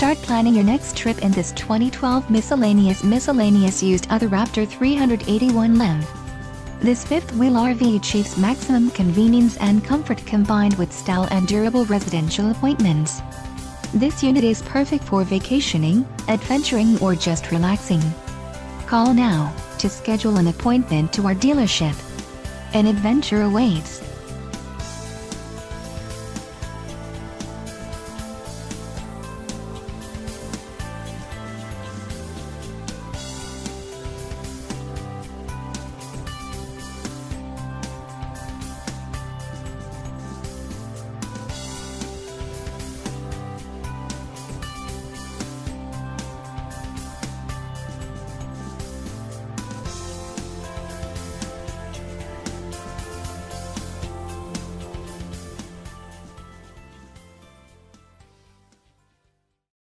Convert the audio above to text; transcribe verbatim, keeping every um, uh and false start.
Start planning your next trip in this twenty twelve miscellaneous miscellaneous used other Raptor three eighty-one L E V. This fifth-wheel R V achieves maximum convenience and comfort combined with style and durable residential appointments. This unit is perfect for vacationing, adventuring or just relaxing. Call now to schedule an appointment to our dealership. An adventure awaits.